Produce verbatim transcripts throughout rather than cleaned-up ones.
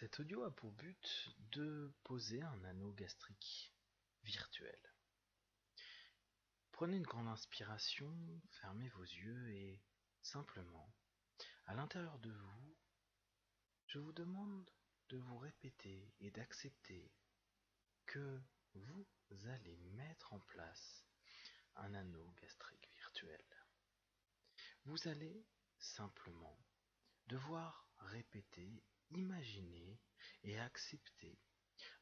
Cet audio a pour but de poser un anneau gastrique virtuel. Prenez une grande inspiration, fermez vos yeux et simplement, à l'intérieur de vous, je vous demande de vous répéter et d'accepter que vous allez mettre en place un anneau gastrique virtuel. Vous allez simplement devoir répéter, imaginer et accepter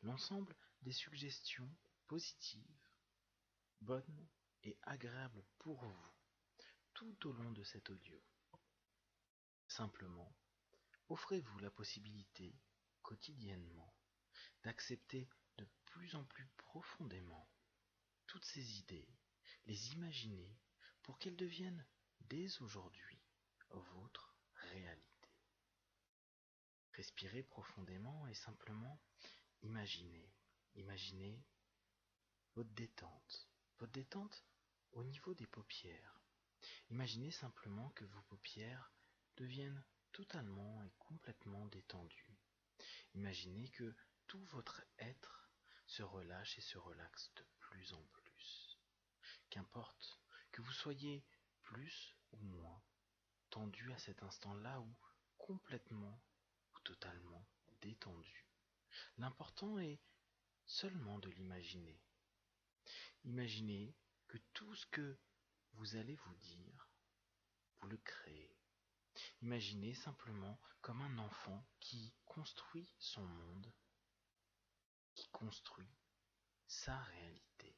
l'ensemble des suggestions positives, bonnes et agréables pour vous tout au long de cet audio. Simplement, offrez-vous la possibilité quotidiennement d'accepter de plus en plus profondément toutes ces idées, les imaginer pour qu'elles deviennent dès aujourd'hui votre réalité. Respirez profondément et simplement imaginez, imaginez votre détente, votre détente au niveau des paupières. Imaginez simplement que vos paupières deviennent totalement et complètement détendues. Imaginez que tout votre être se relâche et se relaxe de plus en plus. Qu'importe que vous soyez plus ou moins tendu à cet instant-là ou complètement ou totalement détendu. L'important est seulement de l'imaginer. Imaginez que tout ce que vous allez vous dire, vous le créez. Imaginez simplement comme un enfant qui construit son monde, qui construit sa réalité.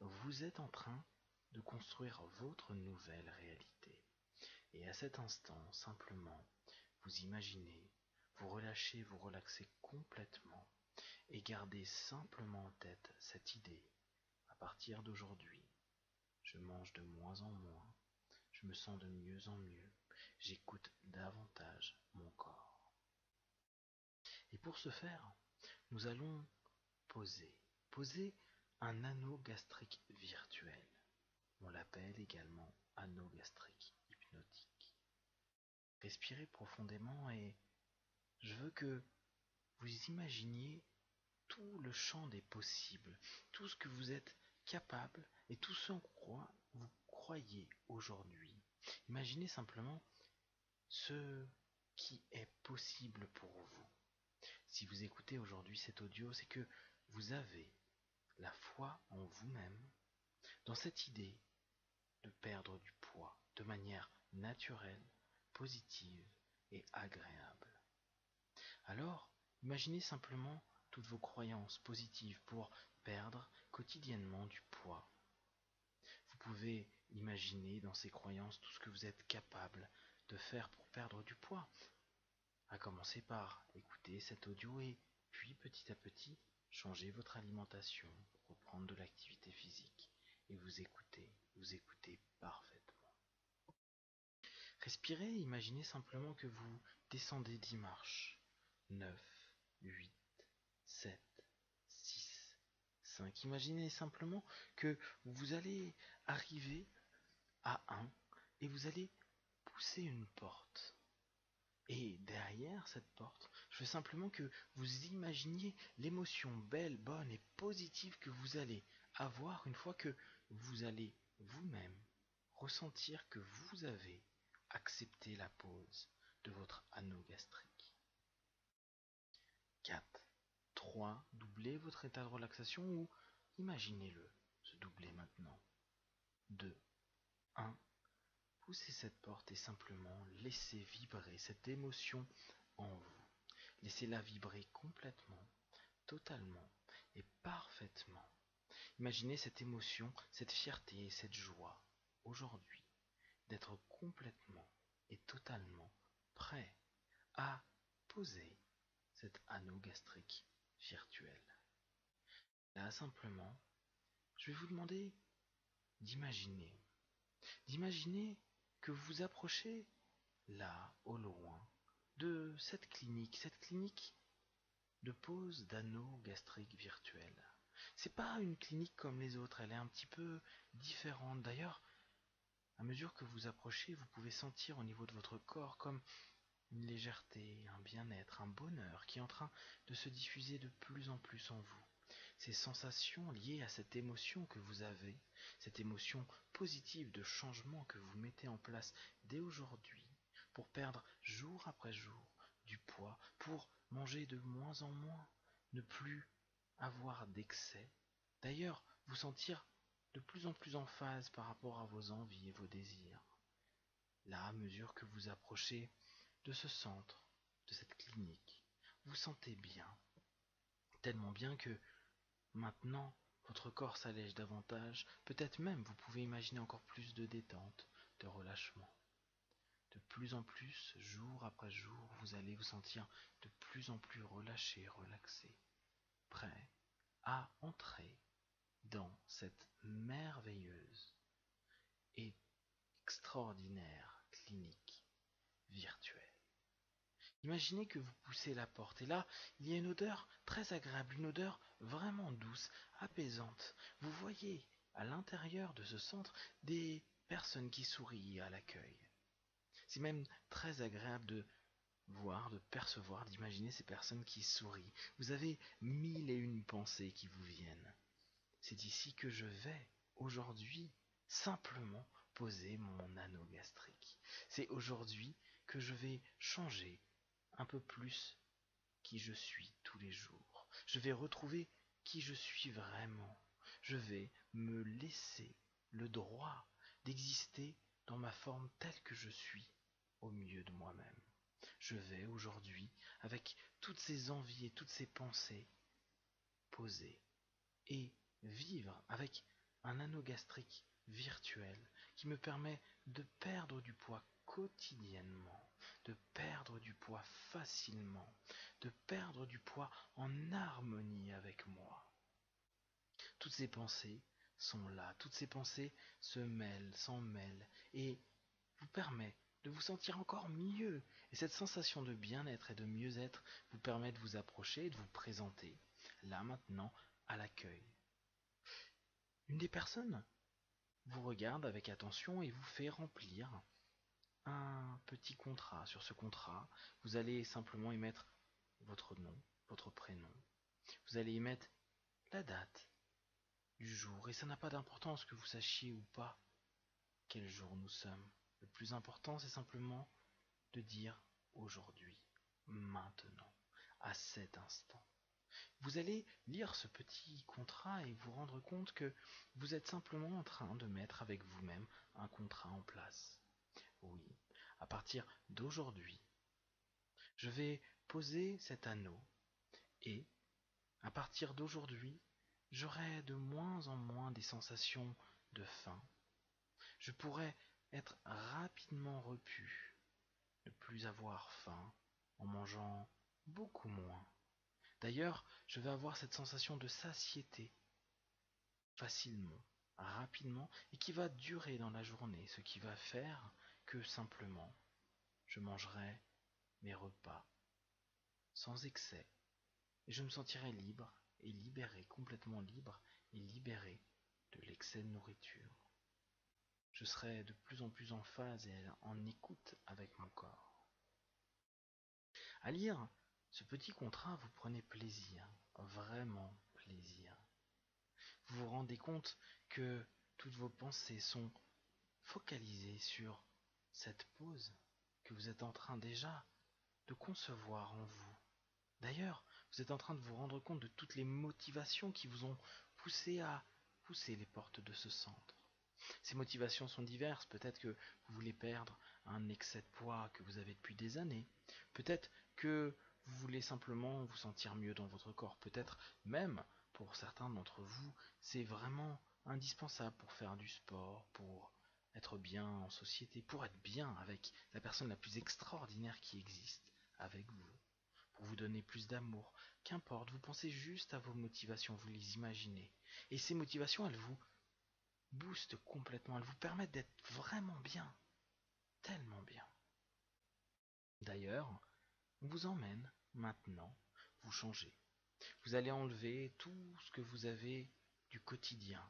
Vous êtes en train de construire votre nouvelle réalité. Et à cet instant, simplement, vous imaginez, vous relâchez, vous relaxez complètement et gardez simplement en tête cette idée. À partir d'aujourd'hui, je mange de moins en moins, je me sens de mieux en mieux, j'écoute davantage mon corps. Et pour ce faire, nous allons poser, poser un anneau gastrique virtuel. On l'appelle également anneau gastrique hypnotique. Respirez profondément et je veux que vous imaginiez tout le champ des possibles, tout ce que vous êtes capable et tout ce en quoi vous croyez aujourd'hui. Imaginez simplement ce qui est possible pour vous. Si vous écoutez aujourd'hui cet audio, c'est que vous avez la foi en vous-même, dans cette idée de perdre du poids de manière naturelle, positive et agréable. Alors, imaginez simplement toutes vos croyances positives pour perdre quotidiennement du poids. Vous pouvez imaginer dans ces croyances tout ce que vous êtes capable de faire pour perdre du poids, à commencer par écouter cet audio et puis petit à petit changer votre alimentation, reprendre de l'activité physique et vous écouter, vous écoutez parfaitement. Respirez et imaginez simplement que vous descendez dix marches, neuf, huit, sept, six, cinq. Imaginez simplement que vous allez arriver à un et vous allez pousser une porte. Et derrière cette porte, je veux simplement que vous imaginiez l'émotion belle, bonne et positive que vous allez avoir une fois que vous allez vous-même ressentir que vous avez accepté la pose de votre anneau gastrique. quatre, trois, doublez votre état de relaxation ou imaginez-le se doubler maintenant. deux, un, poussez cette porte et simplement laissez vibrer cette émotion en vous. Laissez-la vibrer complètement, totalement et parfaitement. Imaginez cette émotion, cette fierté et cette joie aujourd'hui d'être complètement et totalement prêt à poser cet anneau gastrique virtuel. Là, simplement, je vais vous demander d'imaginer, d'imaginer que vous vous approchez, là, au loin, de cette clinique, cette clinique de pose d'anneau gastrique virtuel. C'est pas une clinique comme les autres, elle est un petit peu différente. D'ailleurs, à mesure que vous approchez, vous pouvez sentir au niveau de votre corps comme une légèreté, un bien-être, un bonheur qui est en train de se diffuser de plus en plus en vous. Ces sensations liées à cette émotion que vous avez, cette émotion positive de changement que vous mettez en place dès aujourd'hui pour perdre jour après jour du poids, pour manger de moins en moins, ne plus avoir d'excès. D'ailleurs, vous sentir de plus en plus en phase par rapport à vos envies et vos désirs. Là, à mesure que vous approchez de ce centre, de cette clinique, vous sentez bien, tellement bien que maintenant, votre corps s'allège davantage, peut-être même vous pouvez imaginer encore plus de détente, de relâchement. De plus en plus, jour après jour, vous allez vous sentir de plus en plus relâché, relaxé, prêt à entrer dans cette merveilleuse et extraordinaire clinique virtuelle. Imaginez que vous poussez la porte et là, il y a une odeur très agréable, une odeur vraiment douce, apaisante. Vous voyez à l'intérieur de ce centre des personnes qui sourient à l'accueil. C'est même très agréable de voir, de percevoir, d'imaginer ces personnes qui sourient. Vous avez mille et une pensées qui vous viennent. C'est ici que je vais, aujourd'hui, simplement poser mon anneau gastrique. C'est aujourd'hui que je vais changer un peu plus qui je suis tous les jours. Je vais retrouver qui je suis vraiment. Je vais me laisser le droit d'exister dans ma forme telle que je suis, au mieux de moi-même. Je vais aujourd'hui, avec toutes ces envies et toutes ces pensées, poser et vivre avec un anneau gastrique virtuel qui me permet de perdre du poids quotidiennement, de perdre du poids facilement, de perdre du poids en harmonie avec moi. Toutes ces pensées sont là, toutes ces pensées se mêlent, s'en mêlent et vous permet de vous sentir encore mieux. Et cette sensation de bien-être et de mieux-être vous permet de vous approcher et de vous présenter, là maintenant, à l'accueil. Une des personnes vous regarde avec attention et vous fait remplir un petit contrat. Sur ce contrat, vous allez simplement y mettre votre nom, votre prénom. Vous allez y mettre la date du jour. Et ça n'a pas d'importance que vous sachiez ou pas quel jour nous sommes. Le plus important, c'est simplement de dire aujourd'hui, maintenant, à cet instant. Vous allez lire ce petit contrat et vous rendre compte que vous êtes simplement en train de mettre avec vous-même un contrat en place. Oui, à partir d'aujourd'hui, je vais poser cet anneau et, à partir d'aujourd'hui, j'aurai de moins en moins des sensations de faim. Je pourrai être rapidement repu, ne plus avoir faim en mangeant beaucoup moins. D'ailleurs, je vais avoir cette sensation de satiété facilement, rapidement, et qui va durer dans la journée, ce qui va faire que simplement, je mangerai mes repas sans excès, et je me sentirai libre et libéré, complètement libre et libéré de l'excès de nourriture. Je serai de plus en plus en phase et en écoute avec mon corps. À lire ce petit contrat, vous prenez plaisir, vraiment plaisir. Vous vous rendez compte que toutes vos pensées sont focalisées sur cette pause que vous êtes en train déjà de concevoir en vous. D'ailleurs, vous êtes en train de vous rendre compte de toutes les motivations qui vous ont poussé à pousser les portes de ce centre. Ces motivations sont diverses, peut-être que vous voulez perdre un excès de poids que vous avez depuis des années, peut-être que vous voulez simplement vous sentir mieux dans votre corps. Peut-être même, pour certains d'entre vous, c'est vraiment indispensable pour faire du sport, pour être bien en société, pour être bien avec la personne la plus extraordinaire qui existe, avec vous, pour vous donner plus d'amour. Qu'importe, vous pensez juste à vos motivations, vous les imaginez. Et ces motivations, elles vous boostent complètement, elles vous permettent d'être vraiment bien, tellement bien. D'ailleurs, on vous emmène maintenant vous changer. Vous allez enlever tout ce que vous avez du quotidien,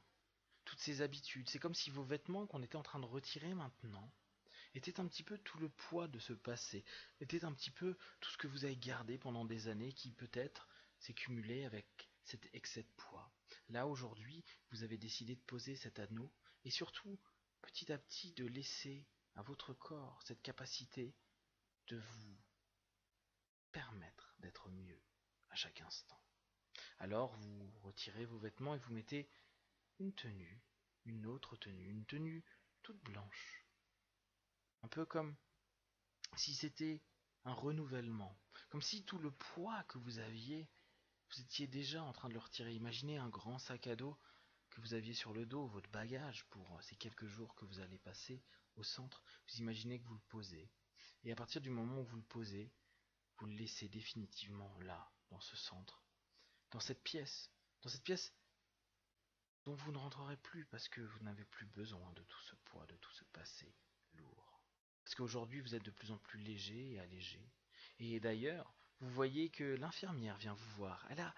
toutes ces habitudes. C'est comme si vos vêtements qu'on était en train de retirer maintenant était un petit peu tout le poids de ce passé, était un petit peu tout ce que vous avez gardé pendant des années qui peut-être s'est cumulé avec cet excès de poids. Là aujourd'hui, vous avez décidé de poser cet anneau et surtout, petit à petit, de laisser à votre corps cette capacité de vous permettre d'être mieux à chaque instant. Alors vous retirez vos vêtements et vous mettez une tenue, une autre tenue, une tenue toute blanche. Un peu comme si c'était un renouvellement, comme si tout le poids que vous aviez, vous étiez déjà en train de le retirer. Imaginez un grand sac à dos que vous aviez sur le dos, votre bagage pour ces quelques jours que vous allez passer au centre. Vous imaginez que vous le posez. Et à partir du moment où vous le posez, vous le laissez définitivement là, dans ce centre, dans cette pièce, dans cette pièce dont vous ne rentrerez plus parce que vous n'avez plus besoin de tout ce poids, de tout ce passé lourd. Parce qu'aujourd'hui, vous êtes de plus en plus léger et allégé. Et d'ailleurs, vous voyez que l'infirmière vient vous voir. Elle a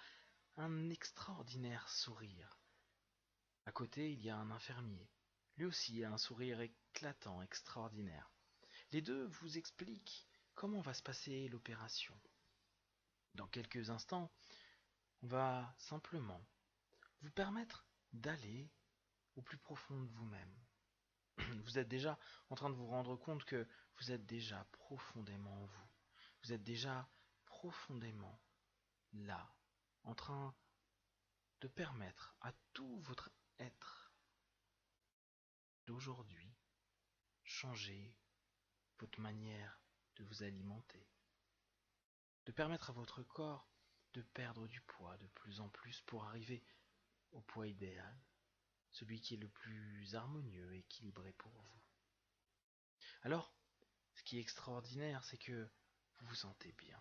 un extraordinaire sourire. À côté, il y a un infirmier. Lui aussi a un sourire éclatant, extraordinaire. Les deux vous expliquent comment va se passer l'opération. Dans quelques instants, on va simplement vous permettre d'aller au plus profond de vous-même. Vous êtes déjà en train de vous rendre compte que vous êtes déjà profondément en vous. Vous êtes déjà profondément là, en train de permettre à tout votre être d'aujourd'hui changer votre manière de vous alimenter, de permettre à votre corps de perdre du poids de plus en plus pour arriver au poids idéal, celui qui est le plus harmonieux et équilibré pour vous. Alors, ce qui est extraordinaire, c'est que vous vous sentez bien.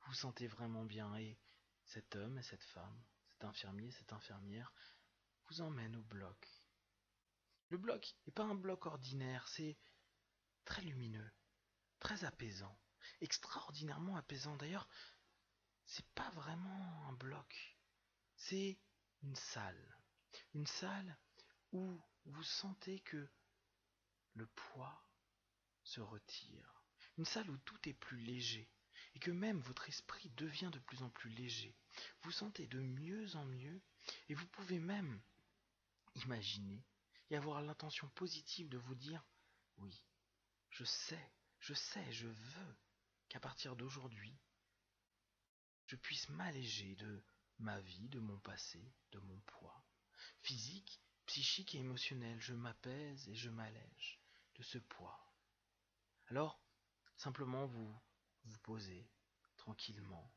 Vous vous sentez vraiment bien et cet homme et cette femme, cet infirmier, cette infirmière, vous emmène au bloc. Le bloc n'est pas un bloc ordinaire, c'est très lumineux, très apaisant, extraordinairement apaisant. D'ailleurs, c'est pas vraiment un bloc, c'est une salle. Une salle où vous sentez que le poids se retire. Une salle où tout est plus léger et que même votre esprit devient de plus en plus léger. Vous sentez de mieux en mieux et vous pouvez même imaginer et avoir l'intention positive de vous dire « Oui, je sais, je sais, je veux qu'à partir d'aujourd'hui, je puisse m'alléger de ma vie, de mon passé, de mon poids. Physique, psychique et émotionnel, je m'apaise et je m'allège de ce poids. » Alors, simplement vous vous posez tranquillement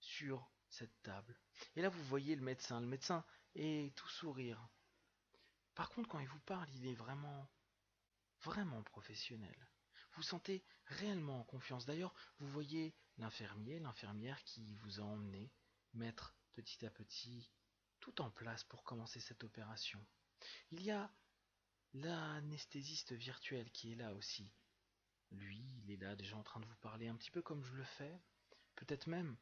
sur cette table. Et là, vous voyez le médecin. Le médecin est tout sourire. Par contre, quand il vous parle, il est vraiment, vraiment professionnel. Vous sentez réellement en confiance. D'ailleurs, vous voyez l'infirmier, l'infirmière qui vous a emmené mettre petit à petit tout en place pour commencer cette opération. Il y a l'anesthésiste virtuel qui est là aussi. Lui, il est là déjà en train de vous parler un petit peu comme je le fais. Peut-être même,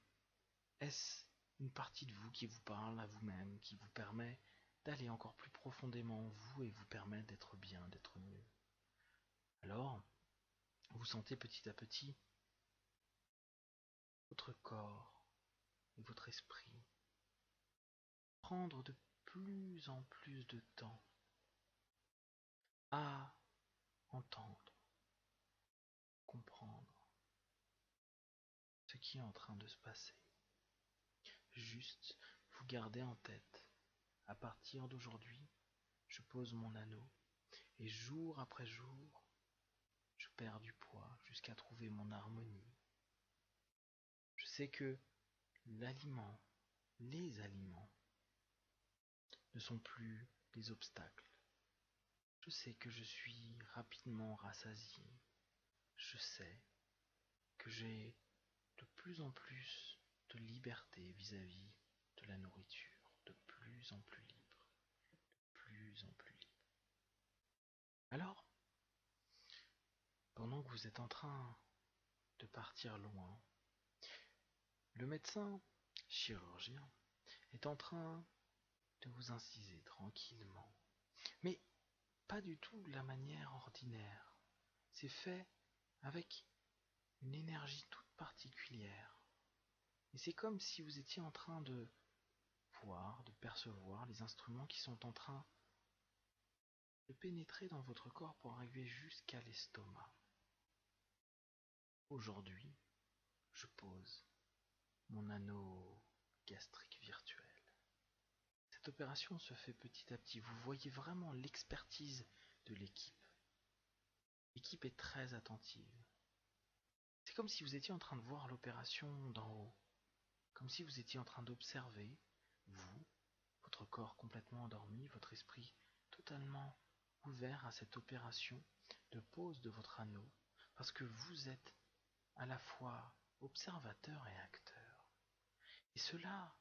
est-ce une partie de vous qui vous parle à vous-même, qui vous permet d'aller encore plus profondément en vous et vous permet d'être bien, d'être mieux. Alors, vous sentez petit à petit votre corps et votre esprit prendre de plus en plus de temps à entendre, comprendre ce qui est en train de se passer. Juste, vous gardez en tête, à partir d'aujourd'hui, je pose mon anneau et jour après jour, je perds du poids jusqu'à trouver mon harmonie. Je sais que l'aliment, les aliments, ne sont plus des obstacles. Je sais que je suis rapidement rassasié. Je sais que j'ai de plus en plus de liberté vis-à-vis de la nourriture, de plus en plus libre, de plus en plus libre. Alors, pendant que vous êtes en train de partir loin, le médecin chirurgien est en train de vous inciser tranquillement, mais pas du tout de la manière ordinaire. c'est fait avec une énergie toute particulière. Et c'est comme si vous étiez en train de voir, de percevoir les instruments qui sont en train de pénétrer dans votre corps pour arriver jusqu'à l'estomac. Aujourd'hui, je pose mon anneau gastrique virtuel. Cette opération se fait petit à petit. Vous voyez vraiment l'expertise de l'équipe. L'équipe est très attentive. C'est comme si vous étiez en train de voir l'opération d'en haut, comme si vous étiez en train d'observer, vous, votre corps complètement endormi, votre esprit totalement ouvert à cette opération de pose de votre anneau, parce que vous êtes à la fois observateur et acteur. Et cela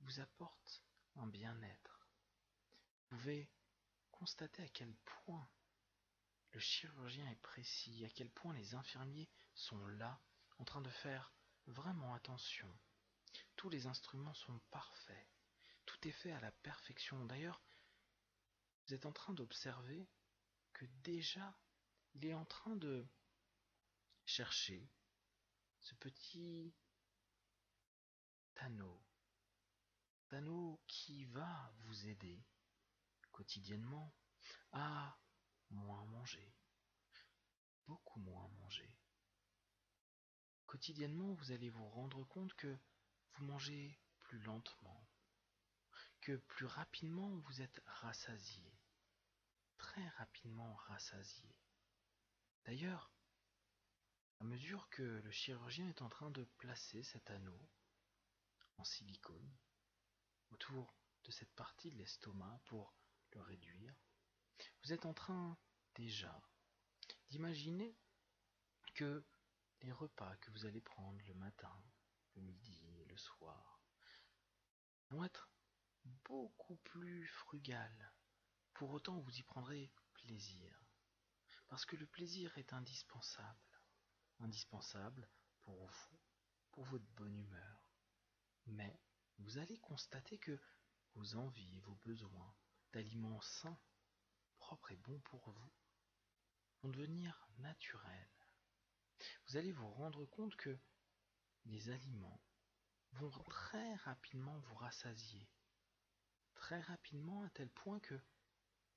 vous apporte un bien-être. Vous pouvez constater à quel point le chirurgien est précis, à quel point les infirmiers sont là, en train de faire vraiment attention. Tous les instruments sont parfaits. Tout est fait à la perfection. D'ailleurs, vous êtes en train d'observer que déjà, il est en train de chercher ce petit anneau. Anneau qui va vous aider quotidiennement à moins manger. Beaucoup moins manger. Quotidiennement, vous allez vous rendre compte que vous mangez plus lentement, que plus rapidement vous êtes rassasié, très rapidement rassasié. D'ailleurs, à mesure que le chirurgien est en train de placer cet anneau en silicone autour de cette partie de l'estomac pour le réduire, vous êtes en train déjà d'imaginer que les repas que vous allez prendre le matin, le midi, le soir, vont être beaucoup plus frugales. Pour autant, vous y prendrez plaisir. Parce que le plaisir est indispensable. Indispensable pour vous, pour votre bonne humeur. Mais vous allez constater que vos envies et vos besoins d'aliments sains, propres et bons pour vous, vont devenir naturels. Vous allez vous rendre compte que les aliments vont très rapidement vous rassasier. Très rapidement, à tel point que,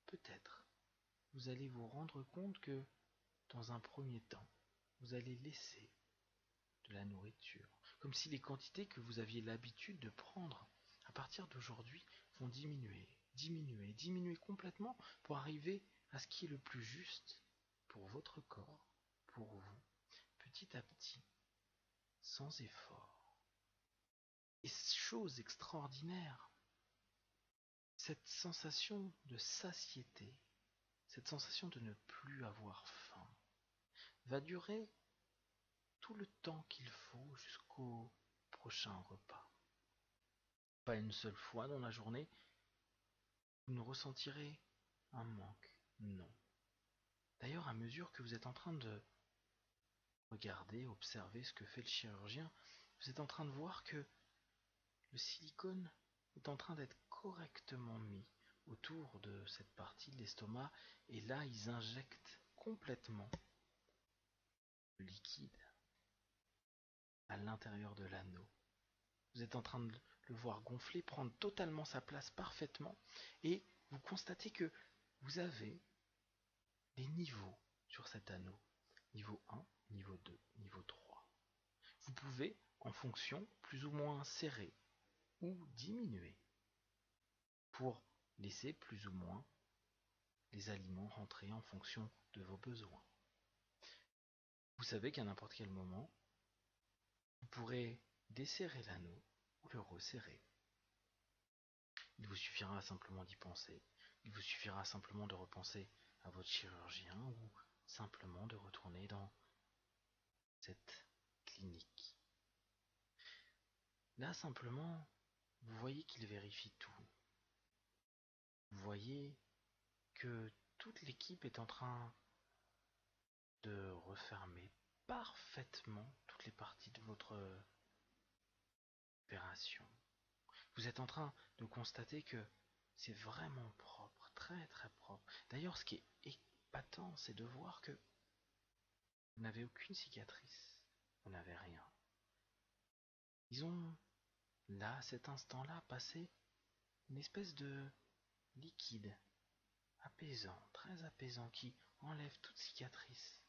peut-être, vous allez vous rendre compte que, dans un premier temps, vous allez laisser de la nourriture. Comme si les quantités que vous aviez l'habitude de prendre, à partir d'aujourd'hui, vont diminuer, diminuer, diminuer complètement pour arriver à ce qui est le plus juste pour votre corps, pour vous, petit à petit, sans effort. Et chose extraordinaire, cette sensation de satiété, cette sensation de ne plus avoir faim, va durer tout le temps qu'il faut jusqu'au prochain repas. Pas une seule fois dans la journée, vous ne ressentirez un manque, non. D'ailleurs, à mesure que vous êtes en train de regardez, observez ce que fait le chirurgien, vous êtes en train de voir que le silicone est en train d'être correctement mis autour de cette partie de l'estomac, et là ils injectent complètement le liquide à l'intérieur de l'anneau. Vous êtes en train de le voir gonfler, prendre totalement sa place parfaitement, et vous constatez que vous avez des niveaux sur cet anneau. Niveau un, niveau deux, niveau trois. Vous pouvez, en fonction, plus ou moins serrer ou diminuer pour laisser plus ou moins les aliments rentrer en fonction de vos besoins. Vous savez qu'à n'importe quel moment, vous pourrez desserrer l'anneau ou le resserrer. Il vous suffira simplement d'y penser. Il vous suffira simplement de repenser à votre chirurgien ou simplement de retourner dans cette clinique. Là, simplement, vous voyez qu'il vérifie tout. Vous voyez que toute l'équipe est en train de refermer parfaitement toutes les parties de votre opération. Vous êtes en train de constater que c'est vraiment propre, très très propre. D'ailleurs, ce qui est épatant, c'est de voir que Vous n'avez aucune cicatrice, vous n'avez rien. Ils ont, là, à cet instant-là, passé une espèce de liquide apaisant, très apaisant, qui enlève toute cicatrice.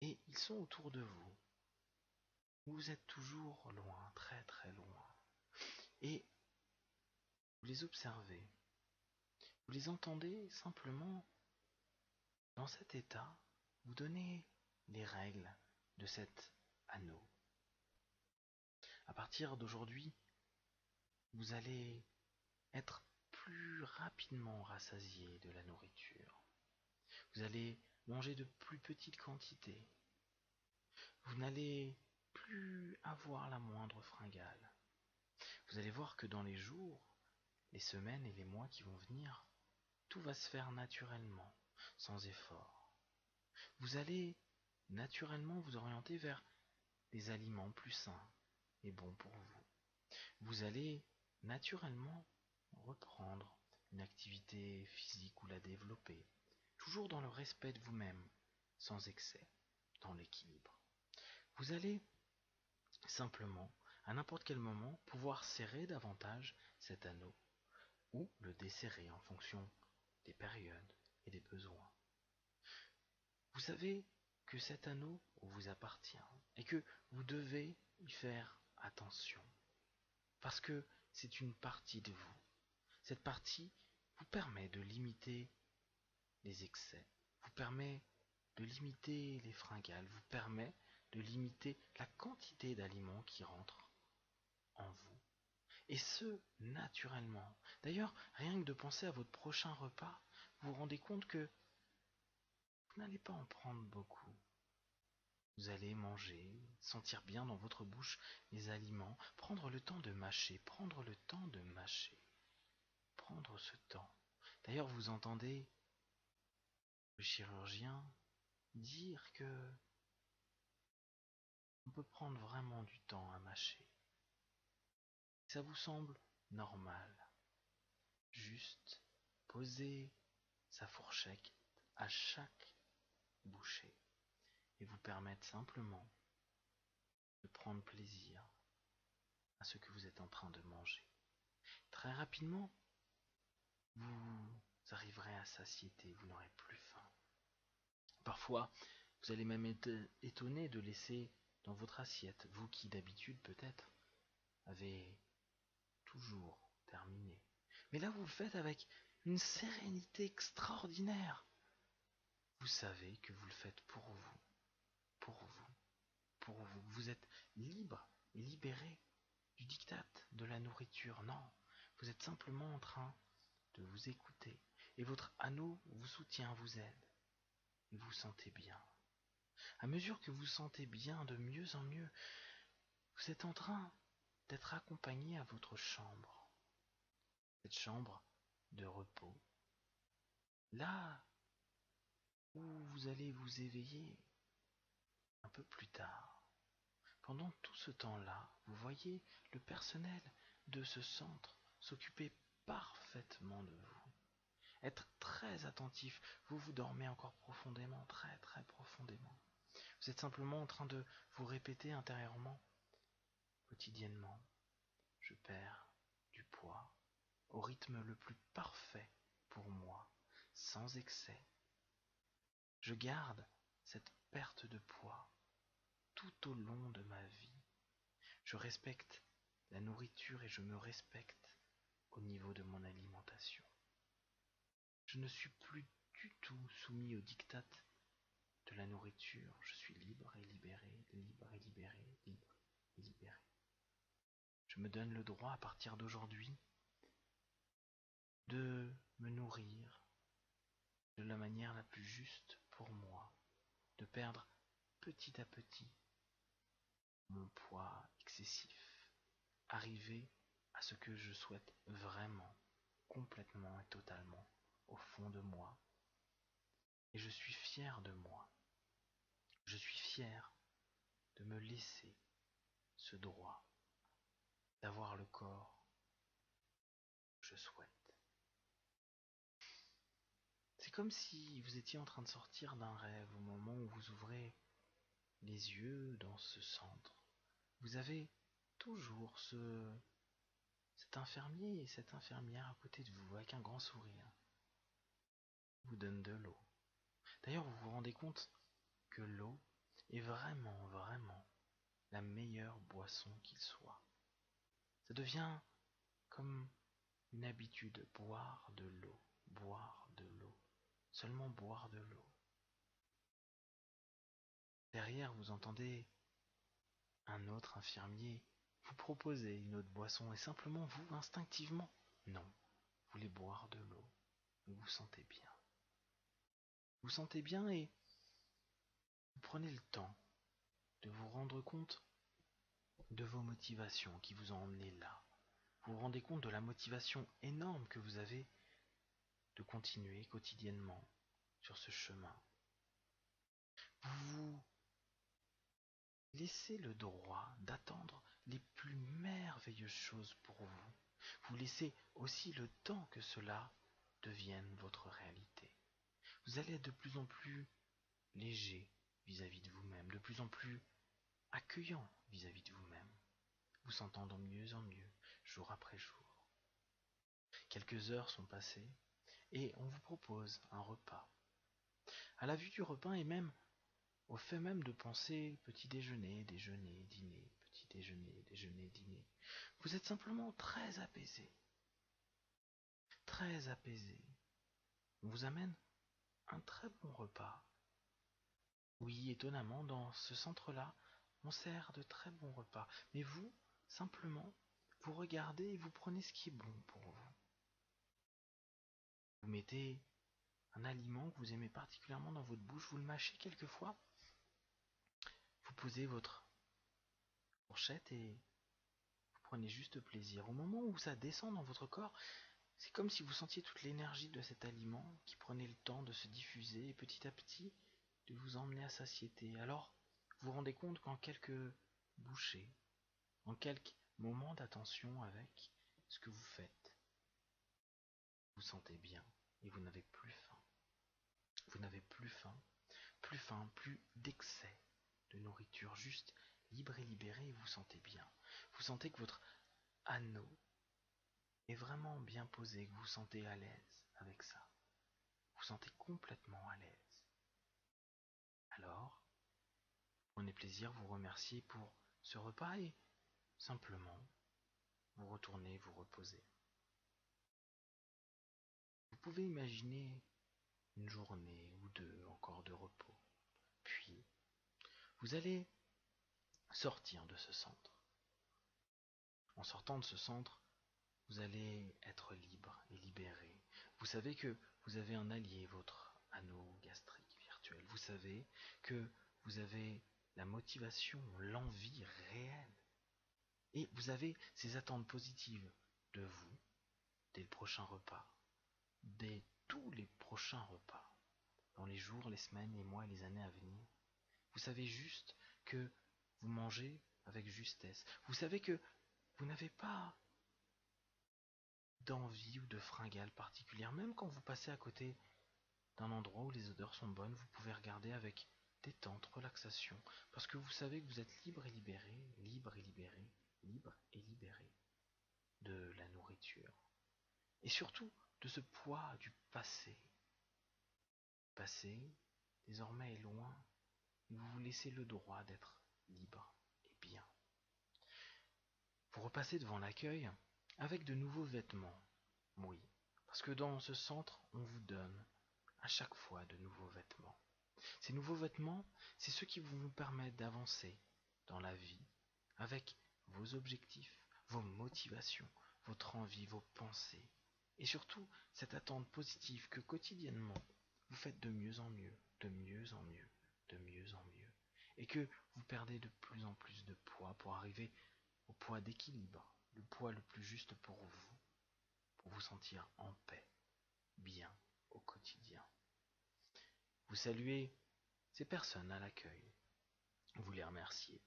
Et ils sont autour de vous. Vous êtes toujours loin, très très loin. Et vous les observez. Vous les entendez simplement, dans cet état, vous donner les règles de cet anneau. À partir d'aujourd'hui, vous allez être plus rapidement rassasié de la nourriture. Vous allez manger de plus petites quantités. Vous n'allez plus avoir la moindre fringale. Vous allez voir que dans les jours, les semaines et les mois qui vont venir, tout va se faire naturellement, sans effort. Vous allez naturellement vous orienter vers des aliments plus sains et bons pour vous. Vous allez naturellement reprendre une activité physique ou la développer, toujours dans le respect de vous-même, sans excès, dans l'équilibre. Vous allez simplement, à n'importe quel moment, pouvoir serrer davantage cet anneau, ou le desserrer en fonction des périodes et des besoins. Vous savez que cet anneau vous appartient, et que vous devez y faire attention, parce que c'est une partie de vous. Cette partie vous permet de limiter les excès, vous permet de limiter les fringales, vous permet de limiter la quantité d'aliments qui rentrent en vous. Et ce, naturellement. D'ailleurs, rien que de penser à votre prochain repas, vous vous rendez compte que vous n'allez pas en prendre beaucoup. Vous allez manger, sentir bien dans votre bouche les aliments, prendre le temps de mâcher, prendre le temps de mâcher, prendre ce temps. D'ailleurs, vous entendez le chirurgien dire que on peut prendre vraiment du temps à mâcher. Ça vous semble normal. Juste poser sa fourchette à chaque bouchée et vous permettre simplement de prendre plaisir à ce que vous êtes en train de manger. Très rapidement, vous arriverez à satiété, vous n'aurez plus faim. Parfois, vous allez même être étonné de laisser dans votre assiette, vous qui d'habitude peut-être avez toujours terminé. Mais là, vous le faites avec une sérénité extraordinaire. Vous savez que vous le faites pour vous, pour vous, pour vous. Vous êtes libre et libéré du diktat de la nourriture. Non, vous êtes simplement en train de vous écouter. Et votre anneau vous soutient, vous aide. Et vous sentez bien. À mesure que vous sentez bien de mieux en mieux, vous êtes en train d'être accompagné à votre chambre. Cette chambre de repos. Là où vous allez vous éveiller un peu plus tard. Pendant tout ce temps-là, vous voyez le personnel de ce centre s'occuper parfaitement de vous. Être très attentif, vous vous dormez encore profondément, très très profondément. Vous êtes simplement en train de vous répéter intérieurement, quotidiennement, je perds du poids au rythme le plus parfait pour moi, sans excès. Je garde cette perte de poids tout au long de ma vie. Je respecte la nourriture et je me respecte au niveau de mon alimentation. Je ne suis plus du tout soumis au diktat de la nourriture. Je suis libre et libéré, libre et libéré, libre et libéré. Je me donne le droit à partir d'aujourd'hui de me nourrir de la manière la plus juste pour moi, de perdre petit à petit mon poids excessif, arriver à ce que je souhaite vraiment, complètement et totalement. Au fond de moi, et je suis fier de moi, je suis fier de me laisser ce droit d'avoir le corps que je souhaite. C'est comme si vous étiez en train de sortir d'un rêve au moment où vous ouvrez les yeux dans ce centre. Vous avez toujours ce, cet infirmier et cette infirmière à côté de vous avec un grand sourire. Il vous donne de l'eau. D'ailleurs, vous vous rendez compte que l'eau est vraiment, vraiment la meilleure boisson qu'il soit. Ça devient comme une habitude, boire de l'eau, boire de l'eau, seulement boire de l'eau. Derrière, vous entendez un autre infirmier vous proposer une autre boisson et simplement vous, instinctivement, non, vous voulez boire de l'eau, vous vous sentez bien. Vous sentez bien et vous prenez le temps de vous rendre compte de vos motivations qui vous ont emmené là. Vous vous rendez compte de la motivation énorme que vous avez de continuer quotidiennement sur ce chemin. Vous vous laissez le droit d'attendre les plus merveilleuses choses pour vous. Vous laissez aussi le temps que cela devienne votre réalité. Vous allez être de plus en plus léger vis-à-vis de vous-même, de plus en plus accueillant vis-à-vis de vous-même, vous sentant de mieux en mieux, jour après jour. Quelques heures sont passées et on vous propose un repas. À la vue du repas et même au fait même de penser petit déjeuner, déjeuner, dîner, petit déjeuner, déjeuner, dîner, vous êtes simplement très apaisé. Très apaisé. On vous amène un très bon repas. Oui, étonnamment, dans ce centre-là, on sert de très bons repas. Mais vous, simplement, vous regardez et vous prenez ce qui est bon pour vous. Vous mettez un aliment que vous aimez particulièrement dans votre bouche, vous le mâchez quelquefois, vous posez votre fourchette et vous prenez juste plaisir. Au moment où ça descend dans votre corps, c'est comme si vous sentiez toute l'énergie de cet aliment qui prenait le temps de se diffuser et petit à petit de vous emmener à satiété. Alors, vous vous rendez compte qu'en quelques bouchées, en quelques moments d'attention avec ce que vous faites, vous vous sentez bien et vous n'avez plus faim. Vous n'avez plus faim, plus faim, plus d'excès de nourriture, juste libre et libéré, et vous vous sentez bien. Vous sentez que votre anneau est vraiment bien posé, que vous vous sentez à l'aise avec ça. Vous vous sentez complètement à l'aise. Alors, prenez plaisir, vous remerciez pour ce repas et simplement vous retournez vous reposer. Vous pouvez imaginer une journée ou deux encore de repos. Puis, vous allez sortir de ce centre. En sortant de ce centre, vous allez être libre et libéré. Vous savez que vous avez un allié, votre anneau gastrique virtuel. Vous savez que vous avez la motivation, l'envie réelle. Et vous avez ces attentes positives de vous dès le prochain repas, dès tous les prochains repas, dans les jours, les semaines, les mois et les années à venir. Vous savez juste que vous mangez avec justesse. Vous savez que vous n'avez pas d'envie ou de fringale particulière. Même quand vous passez à côté d'un endroit où les odeurs sont bonnes, vous pouvez regarder avec détente, relaxation, parce que vous savez que vous êtes libre et libéré, libre et libéré, libre et libéré de la nourriture. Et surtout, de ce poids du passé. Le passé, désormais, est loin, et vous vous laissez le droit d'être libre et bien. Vous repassez devant l'accueil avec de nouveaux vêtements, oui, parce que dans ce centre, on vous donne à chaque fois de nouveaux vêtements. Ces nouveaux vêtements, c'est ceux qui vous permettent d'avancer dans la vie avec vos objectifs, vos motivations, votre envie, vos pensées et surtout cette attente positive que quotidiennement vous faites de mieux en mieux, de mieux en mieux, de mieux en mieux et que vous perdez de plus en plus de poids pour arriver au poids d'équilibre, le poids le plus juste pour vous, pour vous sentir en paix, bien au quotidien. Vous saluez ces personnes à l'accueil, vous les remerciez,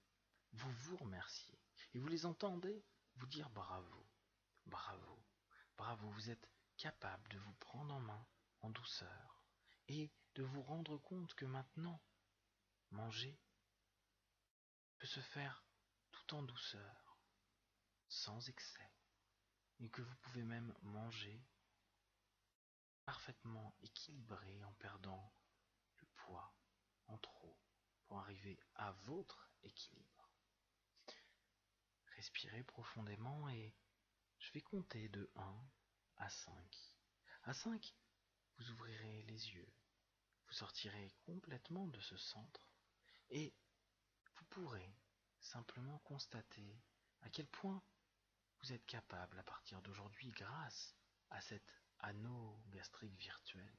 vous vous remerciez, et vous les entendez vous dire bravo, bravo, bravo, vous êtes capable de vous prendre en main en douceur, et de vous rendre compte que maintenant, manger peut se faire tout en douceur, sans excès, et que vous pouvez même manger parfaitement équilibré en perdant le poids en trop pour arriver à votre équilibre. Respirez profondément et je vais compter de un à cinq. À cinq, vous ouvrirez les yeux, vous sortirez complètement de ce centre et vous pourrez simplement constater à quel point vous êtes capable à partir d'aujourd'hui, grâce à cet anneau gastrique virtuel,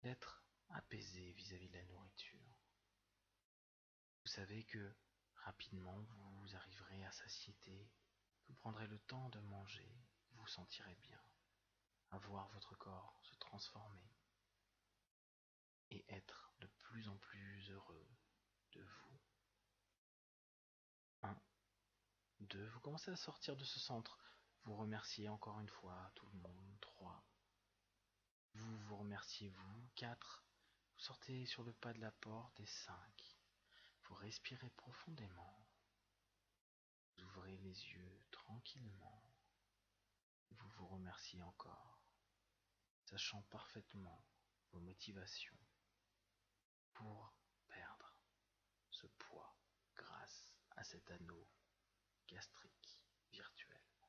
d'être apaisé vis-à-vis de la nourriture. Vous savez que rapidement vous arriverez à satiété, vous prendrez le temps de manger, vous vous sentirez bien, à voir votre corps se transformer et être de plus en plus heureux de vous. un, deux, vous commencez à sortir de ce centre, vous remerciez encore une fois tout le monde. trois, vous vous remerciez vous. quatre, vous sortez sur le pas de la porte. Et cinq, vous respirez profondément, vous ouvrez les yeux tranquillement, vous vous remerciez encore, sachant parfaitement vos motivations pour perdre ce poids grâce à cet anneau gastrique virtuel.